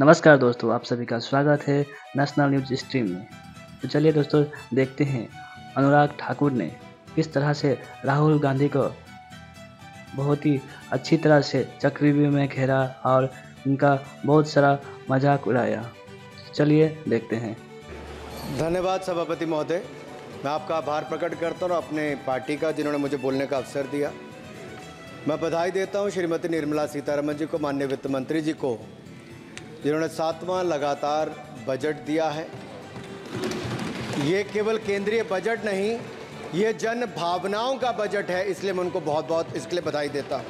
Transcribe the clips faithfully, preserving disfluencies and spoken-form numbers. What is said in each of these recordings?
नमस्कार दोस्तों, आप सभी का स्वागत है नेशनल न्यूज स्ट्रीम में। तो चलिए दोस्तों, देखते हैं अनुराग ठाकुर ने किस तरह से राहुल गांधी को बहुत ही अच्छी तरह से चक्रव्यूह में घेरा और उनका बहुत सारा मजाक उड़ाया। चलिए देखते हैं। धन्यवाद सभापति महोदय, मैं आपका आभार प्रकट करता हूँ अपने पार्टी का, जिन्होंने मुझे बोलने का अवसर दिया। मैं बधाई देता हूँ श्रीमती निर्मला सीतारमण जी को, माननीय वित्त मंत्री जी को, जिन्होंने सातवां लगातार बजट दिया है। ये केवल केंद्रीय बजट नहीं, ये जन भावनाओं का बजट है, इसलिए मैं उनको बहुत बहुत इसके लिए बधाई देता हूँ।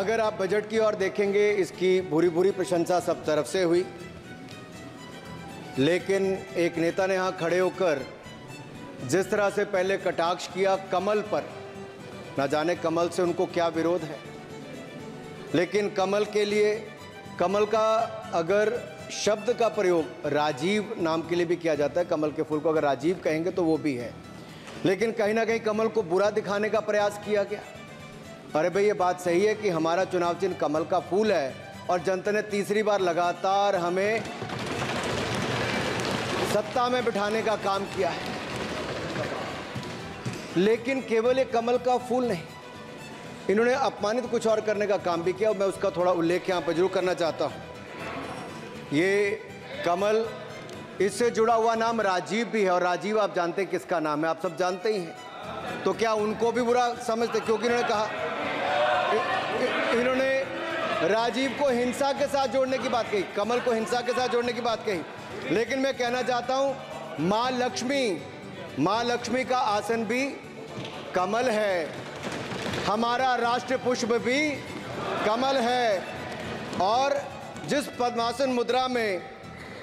अगर आप बजट की ओर देखेंगे, इसकी भूरी भूरी प्रशंसा सब तरफ से हुई, लेकिन एक नेता ने यहाँ खड़े होकर जिस तरह से पहले कटाक्ष किया कमल पर, ना जाने कमल से उनको क्या विरोध है, लेकिन कमल के लिए, कमल का अगर शब्द का प्रयोग राजीव नाम के लिए भी किया जाता है, कमल के फूल को अगर राजीव कहेंगे तो वो भी है, लेकिन कहीं ना कहीं कमल को बुरा दिखाने का प्रयास किया गया। अरे भाई, ये बात सही है कि हमारा चुनाव चिन्ह कमल का फूल है और जनता ने तीसरी बार लगातार हमें सत्ता में बिठाने का काम किया है, लेकिन केवल ये कमल का फूल नहीं, इन्होंने अपमानित कुछ और करने का काम भी किया और मैं उसका थोड़ा उल्लेख यहाँ पर जरूर करना चाहता हूँ। ये कमल, इससे जुड़ा हुआ नाम राजीव भी है और राजीव आप जानते हैं किसका नाम है, आप सब जानते ही हैं, तो क्या उनको भी बुरा समझते? क्योंकि इन्होंने कहा, इन्होंने राजीव को हिंसा के साथ जोड़ने की बात कही, कमल को हिंसा के साथ जोड़ने की बात कही, लेकिन मैं कहना चाहता हूँ माँ लक्ष्मी, माँ लक्ष्मी का आसन भी कमल है, हमारा राष्ट्र पुष्प भी कमल है, और जिस पद्मासन मुद्रा में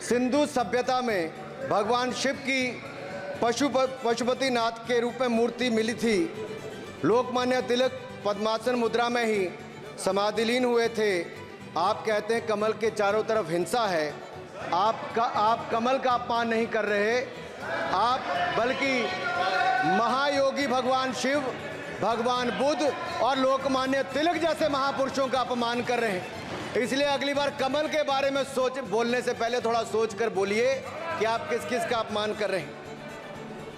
सिंधु सभ्यता में भगवान शिव की पशु पशुपतिनाथ के रूप में मूर्ति मिली थी, लोकमान्य तिलक पद्मासन मुद्रा में ही समाधिलीन हुए थे। आप कहते हैं कमल के चारों तरफ हिंसा है, आपका आप कमल का अपमान नहीं कर रहे आप, बल्कि महायोगी भगवान शिव, भगवान बुद्ध और लोकमान्य तिलक जैसे महापुरुषों का अपमान कर रहे हैं। इसलिए अगली बार कमल के बारे में सोच बोलने से पहले थोड़ा सोच कर बोलिए कि आप किस किस का अपमान कर रहे हैं,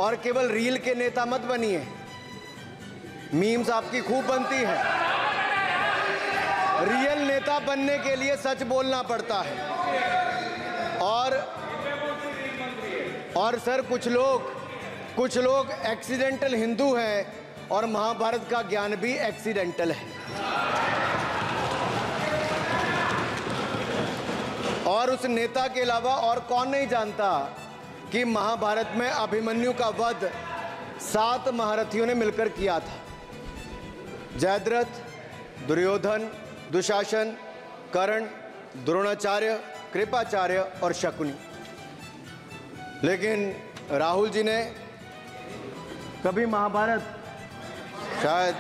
और केवल रील के नेता मत बनिए। मीम्स आपकी खूब बनती है, रियल नेता बनने के लिए सच बोलना पड़ता है। और और सर, कुछ लोग कुछ लोग एक्सीडेंटल हिंदू हैं और महाभारत का ज्ञान भी एक्सीडेंटल है, और उस नेता के अलावा और कौन नहीं जानता कि महाभारत में अभिमन्यु का वध सात महारथियों ने मिलकर किया था। जयद्रथ, दुर्योधन, दुशासन, कर्ण, द्रोणाचार्य, कृपाचार्य और शकुनी। लेकिन राहुल जी ने कभी महाभारत, शायद,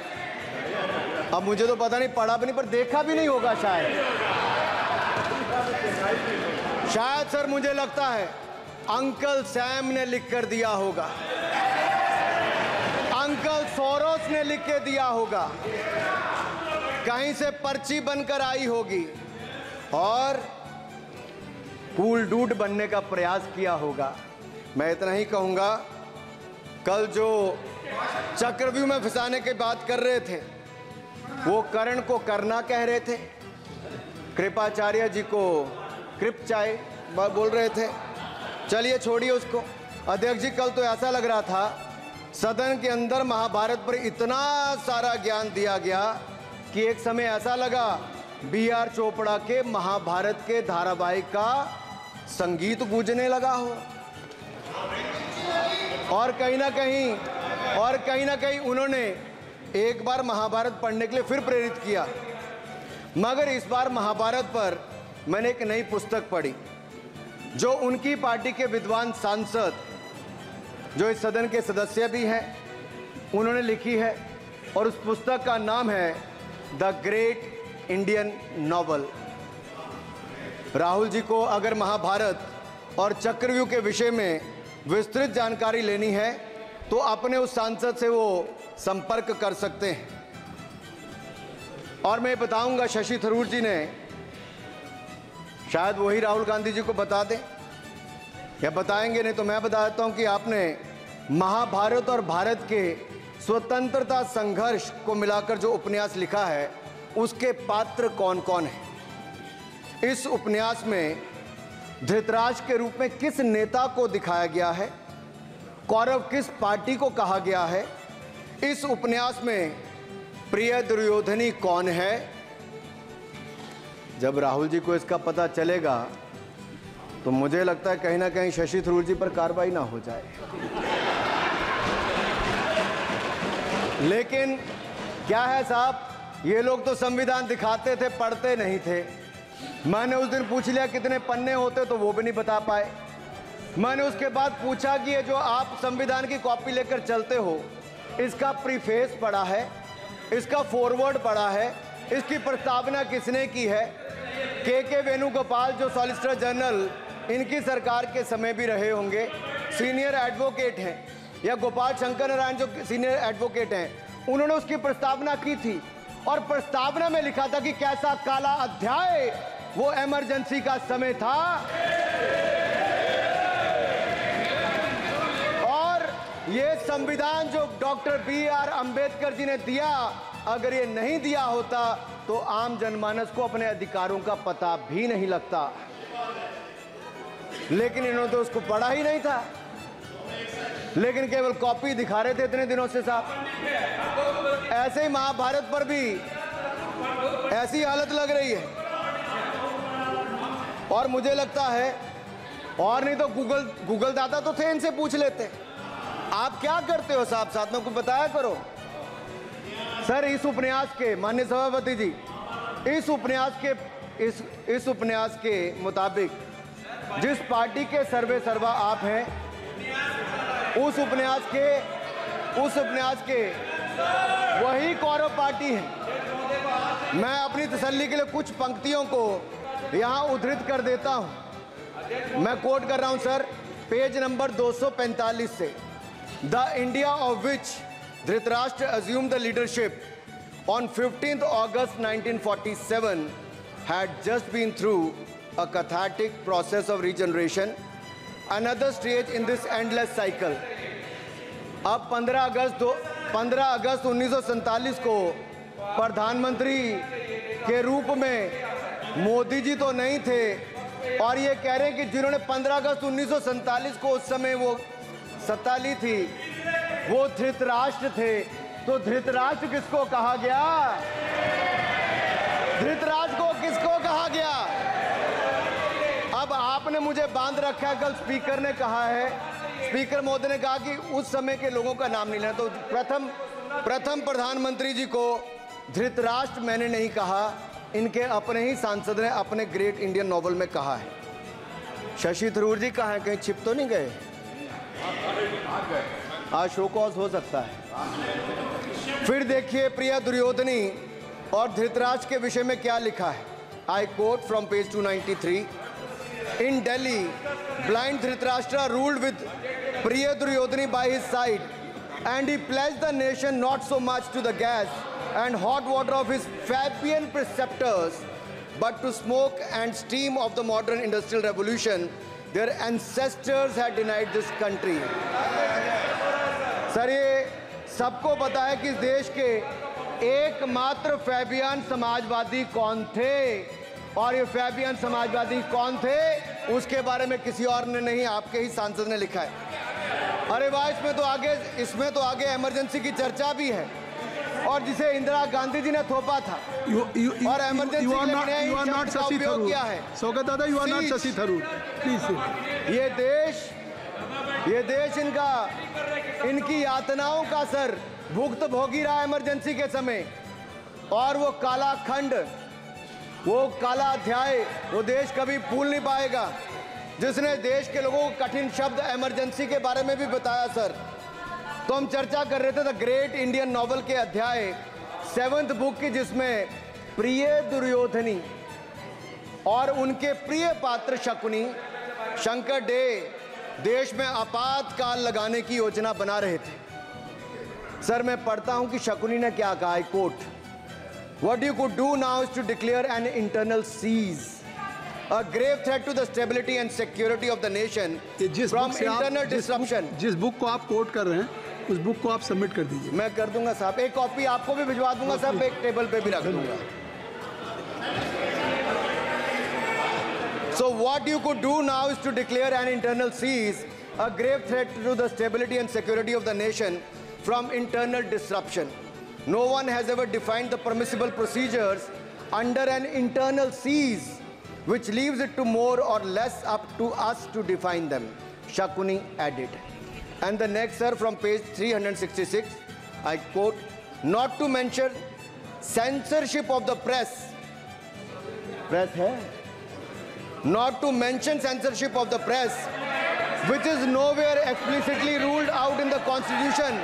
अब मुझे तो पता नहीं, पढ़ा भी नहीं पर देखा भी नहीं होगा शायद शायद सर मुझे लगता है अंकल सैम ने लिख कर दिया होगा, अंकल सोरोस ने लिख के दिया होगा, कहीं से पर्ची बनकर आई होगी और कूल डूड बनने का प्रयास किया होगा। मैं इतना ही कहूँगा, कल जो चक्रव्यूह में फंसाने की बात कर रहे थे, वो कर्ण को करना कह रहे थे, कृपाचार्य जी को कृपचाय बोल रहे थे। चलिए छोड़िए उसको। अध्यक्ष जी, कल तो ऐसा लग रहा था सदन के अंदर महाभारत पर इतना सारा ज्ञान दिया गया कि एक समय ऐसा लगा बी आर चोपड़ा के महाभारत के धारावाहिक का संगीत गूंजने लगा हो, और कहीं ना कहीं और कहीं ना कहीं उन्होंने एक बार महाभारत पढ़ने के लिए फिर प्रेरित किया। मगर इस बार महाभारत पर मैंने एक नई पुस्तक पढ़ी जो उनकी पार्टी के विद्वान सांसद, जो इस सदन के सदस्य भी हैं, उन्होंने लिखी है, और उस पुस्तक का नाम है the great Indian novel. Rahul ji को अगर महाभारत और चक्रव्यूह के विषय में विस्तृत जानकारी लेनी है तो अपने उस सांसद से वो संपर्क कर सकते हैं। और मैं बताऊंगा शशि थरूर जी ने, शायद वही राहुल गांधी जी को बता दें या बताएंगे, नहीं तो मैं बता देता हूं कि आपने महाभारत और भारत के स्वतंत्रता संघर्ष को मिलाकर जो उपन्यास लिखा है उसके पात्र कौन कौन है। इस उपन्यास में धृतराष्ट्र के रूप में किस नेता को दिखाया गया है, कौरव किस पार्टी को कहा गया है, इस उपन्यास में प्रिय दुर्योधनी कौन है। जब राहुल जी को इसका पता चलेगा तो मुझे लगता है कहीं ना कहीं शशि थरूर जी पर कार्रवाई ना हो जाए। लेकिन क्या है साहब, ये लोग तो संविधान दिखाते थे, पढ़ते नहीं थे। मैंने उस दिन पूछ लिया कितने पन्ने होते, तो वो भी नहीं बता पाए। मैंने उसके बाद पूछा कि ये जो आप संविधान की कॉपी लेकर चलते हो, इसका प्रीफेस पढ़ा है, इसका फॉरवर्ड पढ़ा है, इसकी प्रस्तावना किसने की है। के के वेणुगोपाल जो सॉलिसिटर जनरल इनकी सरकार के समय भी रहे होंगे, सीनियर एडवोकेट हैं, या गोपाल शंकर नारायण जो सीनियर एडवोकेट हैं, उन्होंने उसकी प्रस्तावना की थी और प्रस्तावना में लिखा था कि कैसा काला अध्याय वो इमरजेंसी का समय था। ये संविधान जो doctor B R Ambedkar ji ने दिया, अगर ये नहीं दिया होता तो आम जनमानस को अपने अधिकारों का पता भी नहीं लगता। लेकिन इन्होंने तो उसको पढ़ा ही नहीं था, लेकिन केवल कॉपी दिखा रहे थे इतने दिनों से साहब। ऐसे ही महाभारत पर भी ऐसी हालत लग रही है। और मुझे लगता है, और नहीं तो गूगल गूगल दादा तो थे, इनसे पूछ लेते। आप क्या करते हो साहब, साथ में कुछ बताया करो। सर इस उपन्यास के, माननीय सभापति जी, इस उपन्यास के इस इस उपन्यास के मुताबिक जिस पार्टी के सर्वे सर्वा आप हैं, उस उपन्यास के उस उपन्यास के वही कौरव पार्टी है। मैं अपनी तसल्ली के लिए कुछ पंक्तियों को यहाँ उद्धृत कर देता हूँ। मैं कोट कर रहा हूँ सर, पेज नंबर दो सौ पैंतालीस से। The India of which Dhritarashtra assumed the leadership on fifteenth August nineteen forty-seven had just been through a cathartic process of regeneration, another stage in this endless cycle. अब पंद्रह अगस्त उन्नीस सौ सैंतालीस को प्रधानमंत्री के रूप में मोदी जी तो नहीं थे, और ये कह रहे हैं कि जिन्होंने पंद्रह अगस्त उन्नीस सौ सैंतालीस को उस समय वो सत्ता ली थी वो धृतराष्ट्र थे। तो धृतराष्ट्र किसको कहा गया, धृतराष्ट्र को किसको कहा गया। अब आपने मुझे बांध रखा है, कल स्पीकर ने कहा है, स्पीकर महोदय ने कहा कि उस समय के लोगों का नाम नहीं लेना। तो प्रथम प्रथम प्रधानमंत्री जी को धृतराष्ट्र मैंने नहीं कहा, इनके अपने ही सांसद ने अपने ग्रेट इंडियन नॉवल में कहा है। शशि थरूर जी कहाँ हैं, कहीं छिप तो नहीं गए। आज शो कॉज हो सकता है। फिर देखिए प्रिया दुर्योधनी और धृतराष्ट्र के विषय में क्या लिखा है। I quote from page two ninety three. In Delhi blind Dhritarashtra ruled with Priya Duryodhani by his side and he pledge the nation not so much to the gas and hot water of his Fabian preceptors but to smoke and steam of the modern industrial revolution Their ancestors had denied this country. Sir ये सबको पता है कि इस देश के एकमात्र Fabian Samajwadi कौन थे, और ये फैबियन समाजवादी कौन थे उसके बारे में किसी और ने नहीं, आपके ही सांसद ने लिखा है। अरे वाह, इसमें तो आगे इसमें तो आगे इमरजेंसी की चर्चा भी है, और जिसे इंदिरा गांधी जी ने थोपा था you, you, you, और इमरजेंसी का उपयोग किया है। स्वागत दादा, you are not Shashi Tharoor please. ये देश ये देश इनका इनकी यातनाओं का सर भुक्त भोगी रहा इमरजेंसी के समय, और वो काला खंड, वो काला अध्याय वो देश कभी भूल नहीं पाएगा जिसने देश के लोगों को कठिन शब्द इमरजेंसी के बारे में भी बताया। सर तो हम चर्चा कर रहे थे द ग्रेट इंडियन नॉवल के अध्याय सेवंथ बुक की, जिसमें प्रिय दुर्योधनी और उनके प्रिय पात्र शकुनी शंकर डे देश में आपातकाल लगाने की योजना बना रहे थे। सर मैं पढ़ता हूं कि शकुनी ने क्या कहा। Quote What you could do now is to declare an internal cease, a grave threat to the stability and security of the nation from internal disruption. जिस बुक को आप कोट कर रहे हैं, उस बुक को आप सबमिट कर दीजिए। मैं कर दूंगा साहब, एक कॉपी आपको भी भिजवा दूंगा साहब, एक टेबल पे भी रख दूंगा। So what you could do now is to declare an internal cease, a grave threat to the stability and security of the nation from internal disruption. No one has ever defined the permissible procedures under an internal cease, which leaves it to more or less up to us to define them, Shakuni added. And the next, sir, from page three hundred sixty-six, I quote, not to mention censorship of the press. Press hai? Not to mention censorship of the press, which is nowhere explicitly ruled out in the Constitution.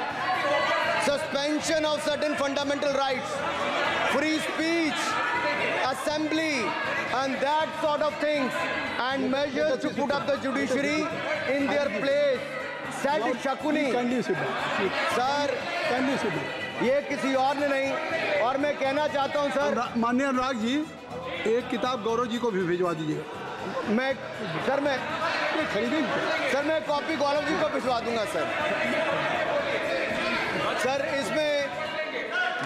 Suspension of certain fundamental rights, free speech, assembly, and that sort of things, and measures to put up the judiciary in their place, said Shakuni. Sir, ये किसी और ने नहीं, और मैं कहना चाहता हूँ सर, माननीय अनुराग जी, एक किताब गौरव जी को भी भिजवा दीजिए। मैं सर मैं खरीदी सर मैं कॉपी गौरव जी को भिजवा दूंगा सर। सर इसमें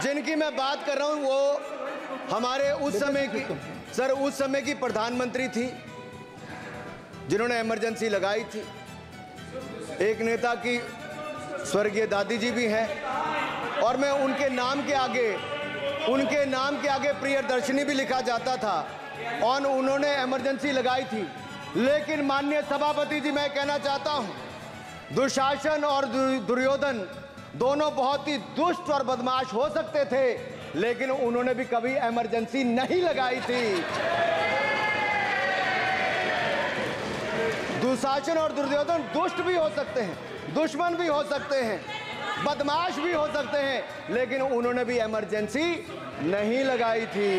जिनकी मैं बात कर रहा हूँ वो हमारे उस समय की सर उस समय की प्रधानमंत्री थी जिन्होंने इमरजेंसी लगाई थी। एक नेता की स्वर्गीय दादी जी भी हैं और मैं उनके नाम के आगे उनके नाम के आगे प्रियदर्शनी भी लिखा जाता था और उन्होंने इमरजेंसी लगाई थी। लेकिन माननीय सभापति जी मैं कहना चाहता हूँ दुशासन और दुर्योधन दोनों बहुत ही दुष्ट और बदमाश हो सकते थे लेकिन उन्होंने भी कभी इमरजेंसी नहीं लगाई थी। दुशासन और दुर्योधन दुष्ट भी हो सकते हैं, दुश्मन भी हो सकते हैं, बदमाश भी हो सकते हैं लेकिन उन्होंने भी इमरजेंसी नहीं लगाई थी।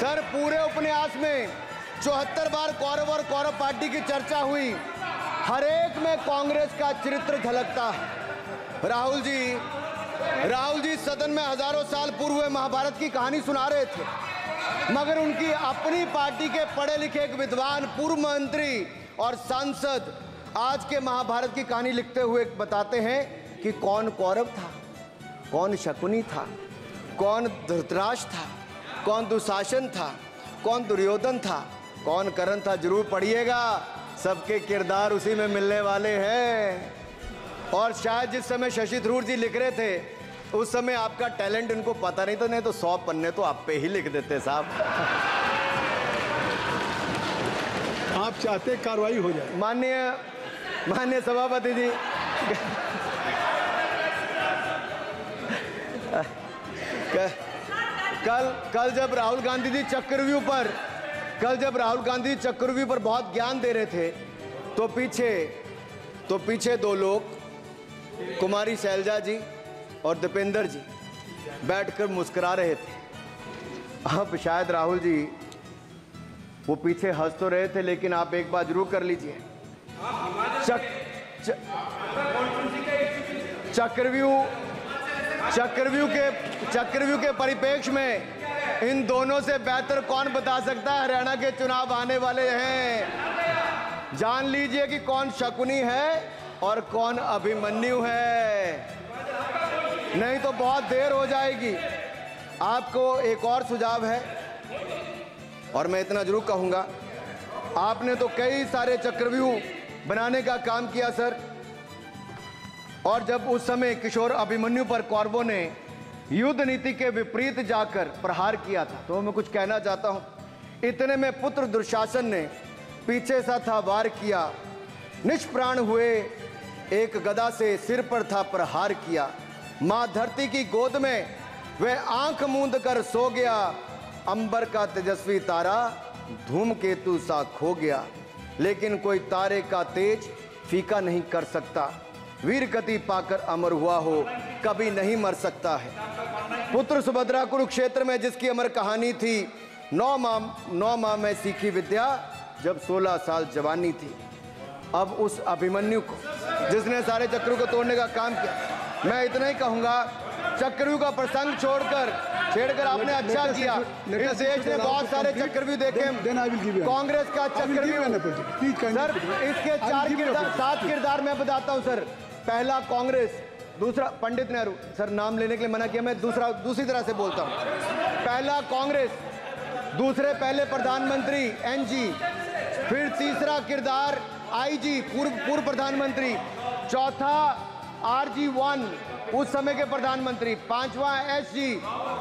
सर पूरे उपन्यास में चौहत्तर बार कौरव और कौरव पार्टी की चर्चा हुई, हरेक में कांग्रेस का चरित्र झलकता है। राहुल जी राहुल जी सदन में हजारों साल पूर्व महाभारत की कहानी सुना रहे थे मगर उनकी अपनी पार्टी के पढ़े लिखे एक विद्वान पूर्व मंत्री और सांसद आज के महाभारत की कहानी लिखते हुए बताते हैं कि कौन कौरव था, कौन शकुनी था, कौन धृतराष्ट्र था, कौन दुशासन था, कौन दुर्योधन था, कौन कर्ण था। जरूर पढ़िएगा, सबके किरदार उसी में मिलने वाले हैं। और शायद जिस समय शशि थरूर जी लिख रहे थे उस समय आपका टैलेंट उनको पता नहीं था, नहीं तो सौ पन्ने तो आप पे ही लिख देते साहब। आप चाहते कार्रवाई हो जाए। माननीय माननीय सभापति जी कल कल जब राहुल गांधी जी चक्रव्यूह पर कल जब राहुल गांधी चक्रव्यूह पर बहुत ज्ञान दे रहे थे तो पीछे तो पीछे दो लोग कुमारी शैलजा जी और दीपेंद्र जी बैठकर मुस्कुरा रहे थे। आप शायद राहुल जी वो पीछे हंस तो रहे थे लेकिन आप एक बार जरूर कर लीजिए। चक्रव्यूह चक्रव्यूह के चक्रव्यूह के परिपेक्ष में इन दोनों से बेहतर कौन बता सकता है। हरियाणा के चुनाव आने वाले हैं, जान लीजिए कि कौन शकुनी है और कौन अभिमन्यु है, नहीं तो बहुत देर हो जाएगी। आपको एक और सुझाव है और मैं इतना जरूर कहूंगा, आपने तो कई सारे चक्रव्यूह बनाने का काम किया सर, और जब उस समय किशोर अभिमन्यु पर कौरवों ने युद्ध नीति के विपरीत जाकर प्रहार किया था तो मैं कुछ कहना चाहता हूं। इतने में पुत्र दुशासन ने पीछे सा था वार किया, निष्प्राण हुए, एक गदा से सिर पर था प्रहार किया, मां धरती की गोद में वह आंख मूंद कर सो गया, अंबर का तेजस्वी तारा धूमकेतु सा खो गया, लेकिन कोई तारे का तेज फीका नहीं कर सकता, वीर गति पाकर अमर हुआ हो कभी नहीं मर सकता है। पुत्र सुभद्रा कुरुक्षेत्र में जिसकी अमर कहानी थी, नौ माँ नौ माह में सीखी विद्या जब सोलह साल जवानी थी। अब उस अभिमन्यु को जिसने सारे चक्रों को तोड़ने का काम किया, मैं इतना ही कहूँगा चक्रव्यूह का प्रसंग छोड़कर छेड़कर आपने अच्छा किया। इस देश में बहुत सारे चक्रव्यूह देखे, कांग्रेस का चक्रव्यूह। सर इसके चार किरदार, सात किरदार मैं बताता हूँ सर। पहला कांग्रेस, दूसरा पंडित नेहरू। सर नाम लेने के लिए मना किया, मैं दूसरा दूसरी तरह से बोलता हूँ। पहला कांग्रेस, दूसरे पहले प्रधानमंत्री एनजी, फिर तीसरा किरदार आईजी पूर्व पूर्व प्रधानमंत्री, चौथा आरजी वन उस समय के प्रधानमंत्री, पांचवा एसजी,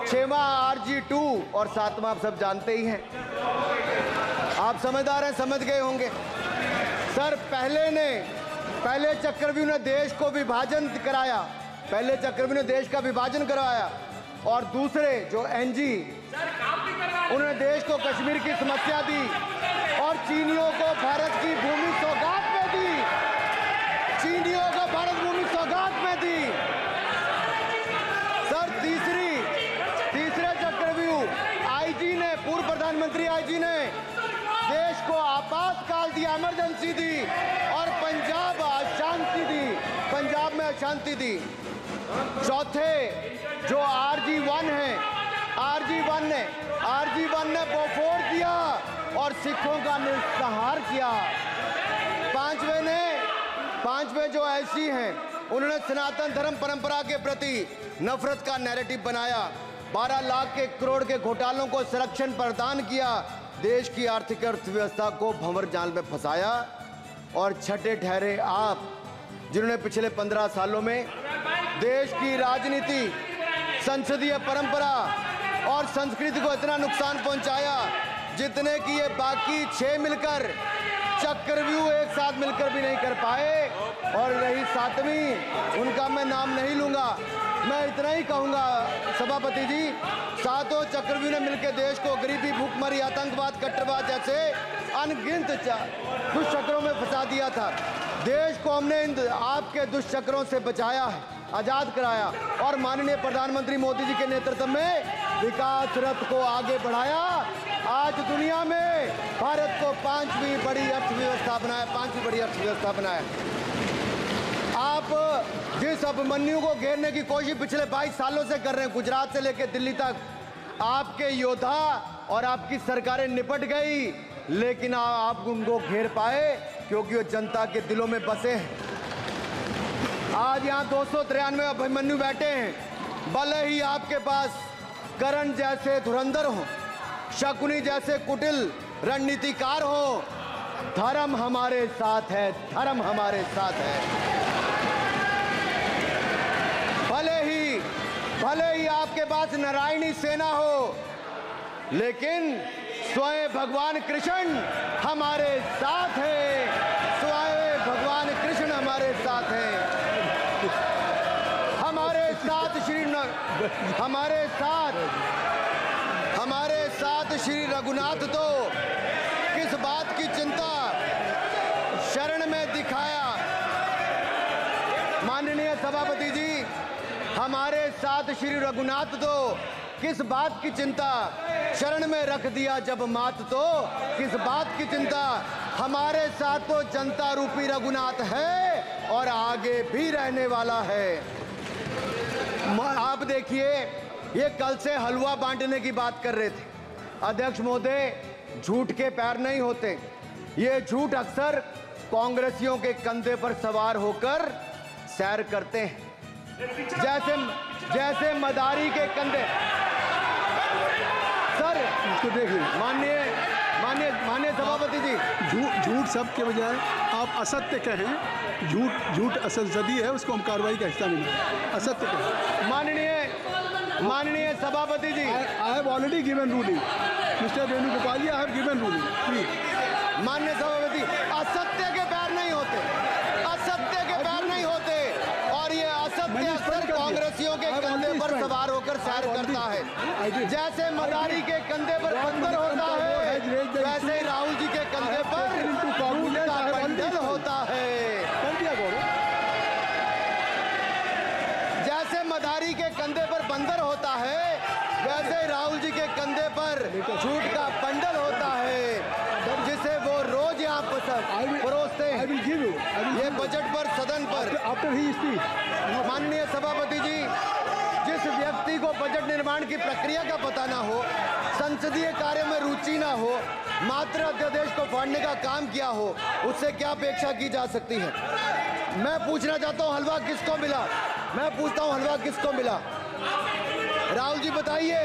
छठवां आरजी टू और सातवां आप सब जानते ही हैं। आप समझदार हैं, समझ गए होंगे। सर पहले ने पहले चक्रव्यूह ने देश को विभाजन कराया, पहले चक्रव्यूह ने देश का विभाजन करवाया और दूसरे जो एनजी उन्होंने देश को कश्मीर की समस्या दी और चीनियों को भारत की भूमि सौगात में दी, चीनियों को भारत भूमि सौगात में दी। सर तीसरी तीसरे चक्रव्यूह आईजी ने पूर्व प्रधानमंत्री आईजी ने देश को आपातकाल दिया, इमरजेंसी दी और पंजाब अशांति दी, पंजाब में अशांति दी। चौथे जो आरजी वन है, आरजी वन ने आरजी वन ने बोफोर्स दिया और सिखों का निस्सहार किया। पांचवे ने पांचवे जो ऐसी हैं उन्होंने सनातन धर्म परंपरा के प्रति नफरत का नैरेटिव बनाया, बारह लाख के करोड़ के घोटालों को संरक्षण प्रदान किया, देश की आर्थिक अर्थव्यवस्था को भंवर जाल में फंसाया। और छठे ठहरे आप जिन्होंने पिछले पंद्रह सालों में देश की राजनीति, संसदीय परंपरा और संस्कृति को इतना नुकसान पहुंचाया जितने कि ये बाकी छह मिलकर चक्रव्यूह एक साथ मिलकर भी नहीं कर पाए। और रही सातवीं, उनका मैं नाम नहीं लूंगा, मैं इतना ही कहूंगा सभापति जी, सातों चक्रव्यूह ने मिलकर देश को गरीबी, भूखमरी, आतंकवाद, कट्टरवाद जैसे अनगिनत दुष्चक्रों में फंसा दिया था। देश को हमने इन आपके दुष्चक्रों से बचाया है, आजाद कराया और माननीय प्रधानमंत्री मोदी जी के नेतृत्व में विकास रथ को आगे बढ़ाया। आज दुनिया में भारत को पांचवी बड़ी अर्थव्यवस्था बनाया, पांचवी बड़ी अर्थव्यवस्था बनाया। आप जिस अभिमन्यु को घेरने की कोशिश पिछले बाईस सालों से कर रहे हैं, गुजरात से लेकर दिल्ली तक, आपके योद्धा और आपकी सरकारें निपट गई, लेकिन आप उनको घेर पाए क्योंकि वो जनता के दिलों में बसे हैं। आज यहाँ दो सौ तिरानवे अभिमन्यु बैठे हैं, भले ही आपके पास करण जैसे धुरंधर हो, शकुनी जैसे कुटिल रणनीतिकार हो, धर्म हमारे साथ है, धर्म हमारे साथ है। भले ही भले ही आपके पास नारायणी सेना हो, लेकिन स्वयं भगवान कृष्ण हमारे साथ है, स्वयं भगवान कृष्ण हमारे साथ है, हमारे साथ श्री हमारे साथ हमारे साथ श्री रघुनाथ। तो किस बात की चिंता, शरण में दिखाया। माननीय सभापति जी, हमारे साथ श्री रघुनाथ तो किस बात की चिंता, शरण में रख दिया जब मात, तो किस बात की चिंता, हमारे साथ तो जनता रूपी रघुनाथ है और आगे भी रहने वाला है। आप देखिए ये कल से हलवा बांटने की बात कर रहे थे, अध्यक्ष महोदय झूठ के पैर नहीं होते, ये झूठ अक्सर कांग्रेसियों के कंधे पर सवार होकर सैर करते हैं, जैसे जैसे मदारी के कंधे। सर तो देखिए माननीय माननीय माननीय सभापति जी, झूठ झूठ सब के बजाय आप असत्य कहें, झूठ झूठ असत्य है, उसको हम कार्रवाई का हिस्सा नहीं, असत्य कहें। माननीय माननीय सभापति जी, I have already given ruling, mister Venugopal ji, I have given ruling, please. माननीय सभापति, असत्य के पैर नहीं होते, असत्य के पैर नहीं होते, और ये असत्य अक्सर कांग्रेसियों के कंधे पर सवार होकर सैर करता है, जैसे मदारी के कंधे पर बंदर होता है, वैसे राहुल जी के कंधे पर झूठ का बंदर होता है, जैसे मदारी के कंधे पर बंदर होता है, वैसे राहुल जी के कंधे पर झूठ का बंडल होता है, जिसे वो रोज यहाँ परोसते हैं। ये बजट पर सदन पर माननीय सभापति जी, जिस जिस व्यक्ति को बजट निर्माण की प्रक्रिया का पता ना हो, संसदीय कार्य में रुचि ना हो, मात्र अध्यादेश को फाड़ने का काम किया हो, उससे क्या अपेक्षा की जा सकती है? मैं पूछना चाहता हूँ हलवा किसको मिला? मैं पूछता हूँ हलवा किसको मिला? राहुल जी बताइए,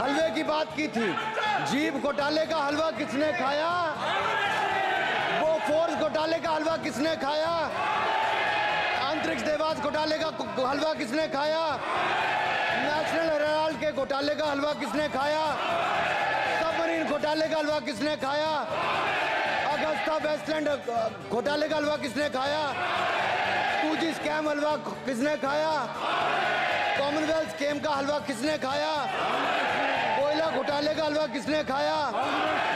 हलवे की बात की थी, जीव घोटाले का हलवा किसने खाया? बोफोर्स घोटाले का हलवा किसने खाया? अंतरिक्ष देवास घोटाले का हलवा किसने खाया? नेशनल हेराल्ड के घोटाले का हलवा किसने खाया? घोटाले का हलवा किसने खाया? अगस्ता वेस्टलैंड घोटाले का हलवा किसने खाया? टू जी स्कैम हलवा किसने खाया? कॉमनवेल्थ स्कैम का हलवा किसने खाया? कोयला घोटाले का हलवा किसने खाया?